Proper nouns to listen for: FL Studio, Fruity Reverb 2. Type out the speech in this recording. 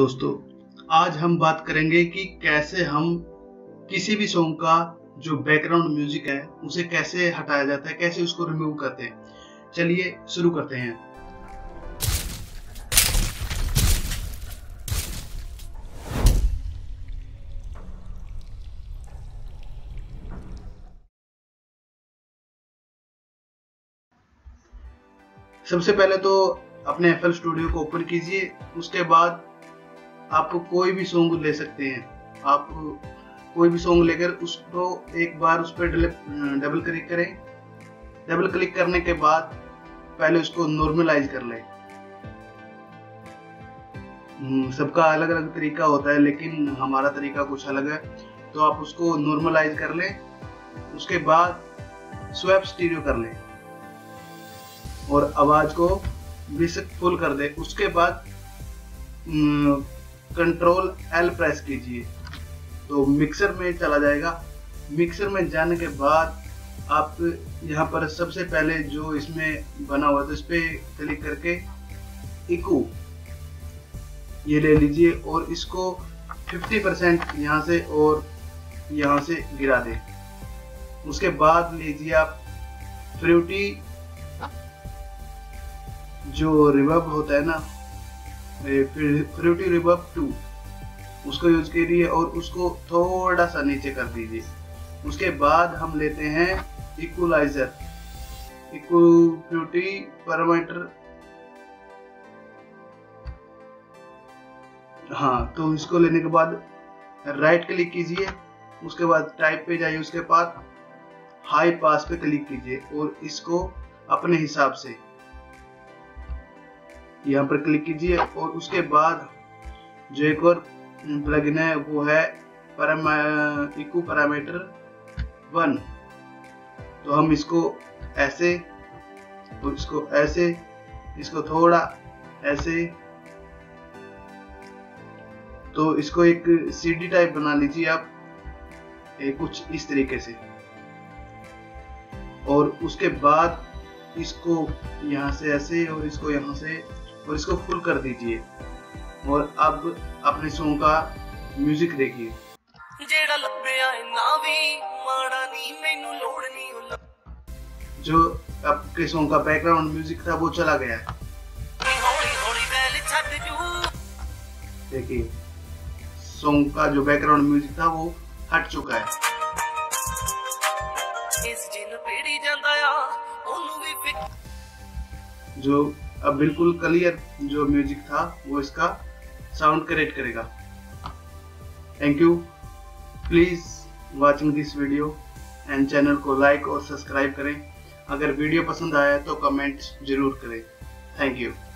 दोस्तों, आज हम बात करेंगे कि कैसे हम किसी भी सॉन्ग का जो बैकग्राउंड म्यूजिक है उसे कैसे हटाया जाता है, कैसे उसको रिमूव करते हैं। चलिए शुरू करते हैं। सबसे पहले तो अपने FL स्टूडियो को ओपन कीजिए। उसके बाद आप कोई भी सॉन्ग ले सकते हैं। आप कोई भी सॉन्ग लेकर उसको एक बार उस पर डबल क्लिक करें। डबल क्लिक करने के बाद पहले उसको नॉर्मलाइज कर लें। सबका अलग अलग तरीका होता है, लेकिन हमारा तरीका कुछ अलग है, तो आप उसको नॉर्मलाइज कर लें। उसके बाद स्वैप स्टीरियो कर लें और आवाज को बेसिक फुल कर दे। उसके बाद कंट्रोल L प्रेस कीजिए तो मिक्सर में चला जाएगा। मिक्सर में जाने के बाद आप यहाँ पर सबसे पहले जो इसमें बना हुआ था इस पर क्लिक करके इको ये ले लीजिए और इसको 50% यहाँ से और यहाँ से गिरा दें। उसके बाद लीजिए आप फ्रूटी जो रिवर्ब होता है ना, फ्रूटी रिवर्ब 2, उसको यूज करिए और उसको थोड़ा सा नीचे कर दीजिए। उसके बाद हम लेते हैं इक्वलाइजर, फ्रूटी पैरामीटर। हाँ, तो इसको लेने के बाद राइट क्लिक कीजिए। उसके बाद टाइप पे जाइए, उसके बाद हाई पास पे क्लिक कीजिए और इसको अपने हिसाब से यहाँ पर क्लिक कीजिए। और उसके बाद जो एक और प्लगइन है वो है इको पैरामीटर 1, तो हम इसको ऐसे और इसको ऐसे, इसको थोड़ा ऐसे, तो इसको एक सीडी टाइप बना लीजिए आप कुछ इस तरीके से। और उसके बाद इसको यहाँ से ऐसे और इसको यहाँ से और इसको फुल कर दीजिए और अब अपने सॉन्ग का म्यूजिक देखिए। जो आपके सॉन्ग का बैकग्राउंड म्यूजिक था वो चला गया है। देखिए सॉन्ग का जो बैकग्राउंड म्यूजिक था वो हट चुका है। जो अब बिल्कुल क्लियर जो म्यूजिक था वो इसका साउंड क्रिएट करेगा। Thank you, please watching this video and channel को लाइक और सब्सक्राइब करें। अगर वीडियो पसंद आया तो कमेंट्स जरूर करें। Thank you.